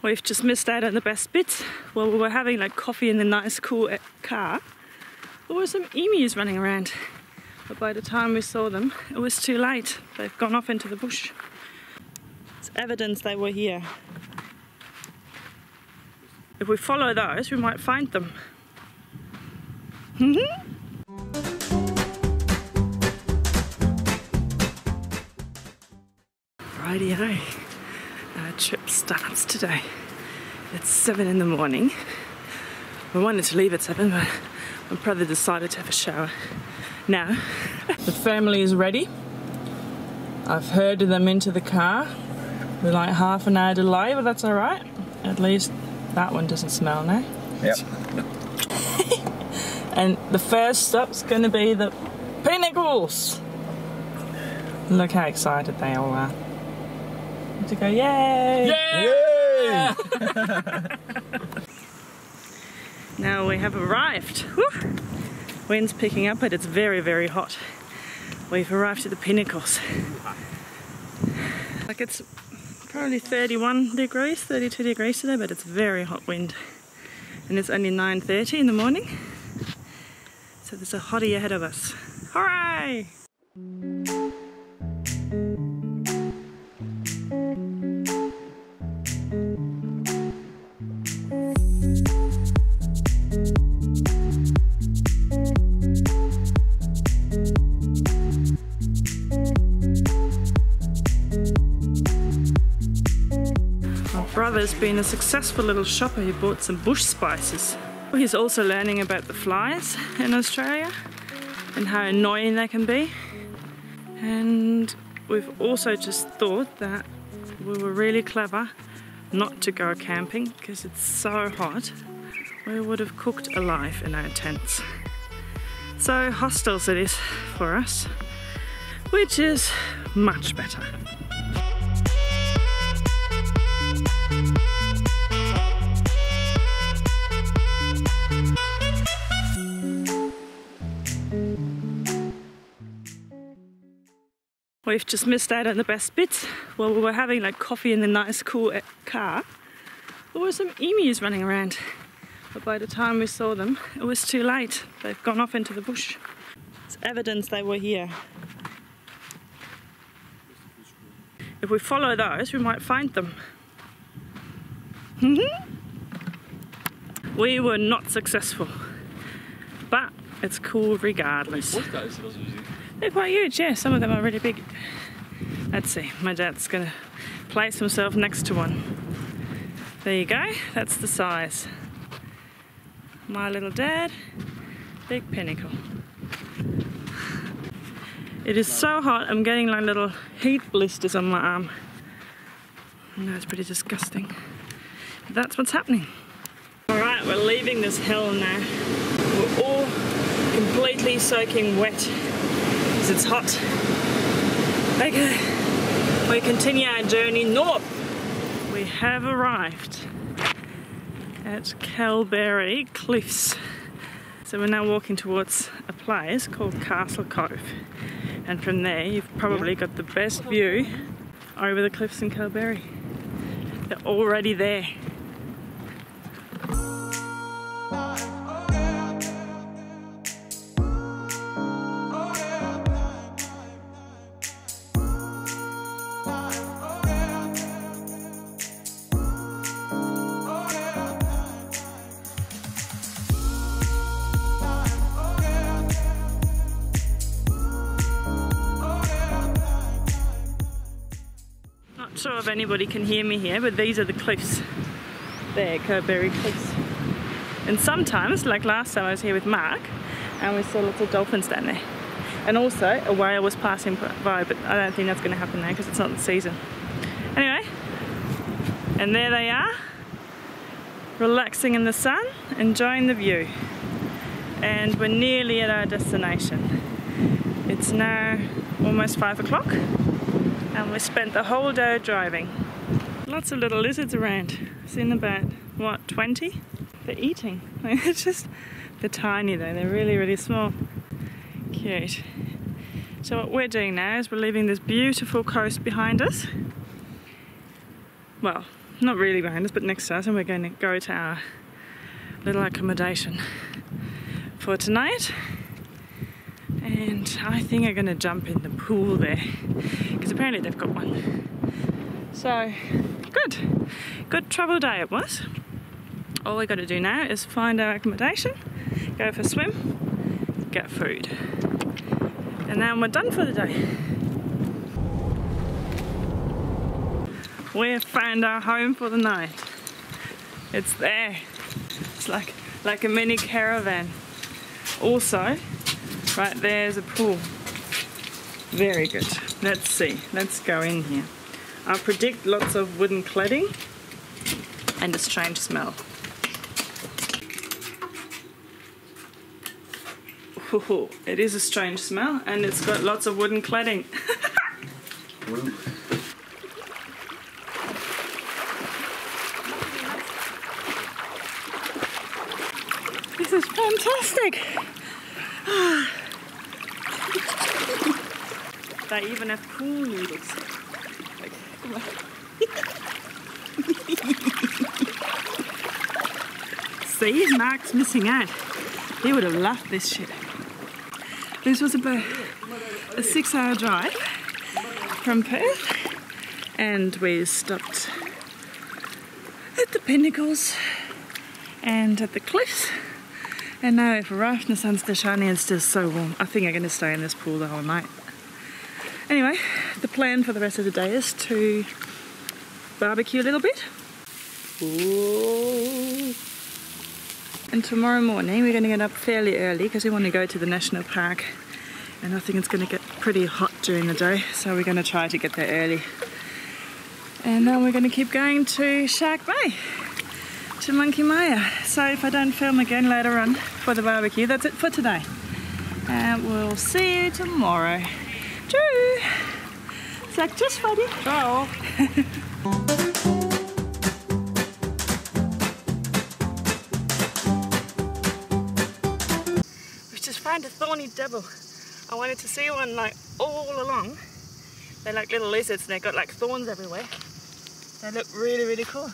We've just missed out on the best bits. Well, we were having like coffee in the nice cool car. There were some emus running around, but by the time we saw them, it was too late. They've gone off into the bush. It's evidence they were here. If we follow those, we might find them. Righty-o, our trip starts today. It's 7 in the morning. We wanted to leave at 7, but my brother decided to have a shower. Now, the family is ready. I've herded them into the car. We're like half an hour delay, but that's all right. At least that one doesn't smell now. Yep. And the first stop's gonna be the Pinnacles. Look how excited they all are. We have to go, yay! Yay! Now we have arrived. Woo! Wind's picking up, but it's very, very hot. We've arrived at the Pinnacles. Like, it's probably 31 degrees, 32 degrees today, but it's very hot wind. And it's only 9:30 in the morning. So there's a hottie ahead of us. Hooray! Brother's been a successful little shopper. He bought some bush spices. He's also learning about the flies in Australia and how annoying they can be. And we've also just thought that we were really clever not to go camping because it's so hot. We would have cooked alive in our tents. So hostels it is for us, which is much better. We've just missed out on the best bits. Well, we were having like coffee in the nice cool car. There were some emus running around, but by the time we saw them, it was too late. They've gone off into the bush. It's evidence they were here. If we follow those, we might find them. We were not successful, but it's cool regardless. They're quite huge, yeah. Some of them are really big. Let's see, my dad's gonna place himself next to one. There you go, that's the size. My little dad, big pinnacle. It is so hot, I'm getting like little heat blisters on my arm. No, it's pretty disgusting. But that's what's happening. All right, we're leaving this hill now. We're all completely soaking wet. It's hot. Okay, we continue our journey north. We have arrived at Kalbarri Cliffs. So we're now walking towards a place called Castle Cove. And from there you've probably got the best view over the cliffs in Kalbarri. They're already there. Sure if anybody can hear me here, but these are the cliffs. They're Kalbarri Cliffs. And sometimes, like last time I was here with Mark, and we saw lots of dolphins down there. And also, a whale was passing by, but I don't think that's going to happen now because it's not the season. Anyway, and there they are, relaxing in the sun, enjoying the view. And we're nearly at our destination. It's now almost 5 o'clock. And we spent the whole day driving. Lots of little lizards around. I've seen about, what, 20? They're eating. It's just, they're tiny though, they're really, really small. Cute. So what we're doing now is we're leaving this beautiful coast behind us. Well, not really behind us, but next to us, and we're going to go to our little accommodation for tonight. And I think I'm going to jump in the pool there, because apparently they've got one. So, good travel day it was. All we got to do now is find our accommodation, go for a swim, get food, and then we're done for the day. We've found our home for the night. It's there. It's like a mini caravan. Also, right there's a pool. Very good. Let's see. Let's go in here. I predict lots of wooden cladding and a strange smell. Ooh, it is a strange smell, and it's got lots of wooden cladding. This is fantastic! They even have pool noodles. Okay, come on. See, Mark's missing out. He would have loved this shit. This was about a 6-hour drive from Perth, and we stopped at the Pinnacles and at the cliffs, and now we've arrived and the sun's still shining and it's just so warm. I think I'm going to stay in this pool the whole night. Anyway, the plan for the rest of the day is to barbecue a little bit. Ooh. And tomorrow morning we're going to get up fairly early because we want to go to the national park, and I think it's going to get pretty hot during the day, so we're going to try to get there early. And then we're going to keep going to Shark Bay, to Monkey Maya. So if I don't film again later on for the barbecue, that's it for today. And we'll see you tomorrow. True. It's like just funny. Ciao. Find a thorny devil. I wanted to see one like all along. They're like little lizards and they've got like thorns everywhere. They look really, really cool.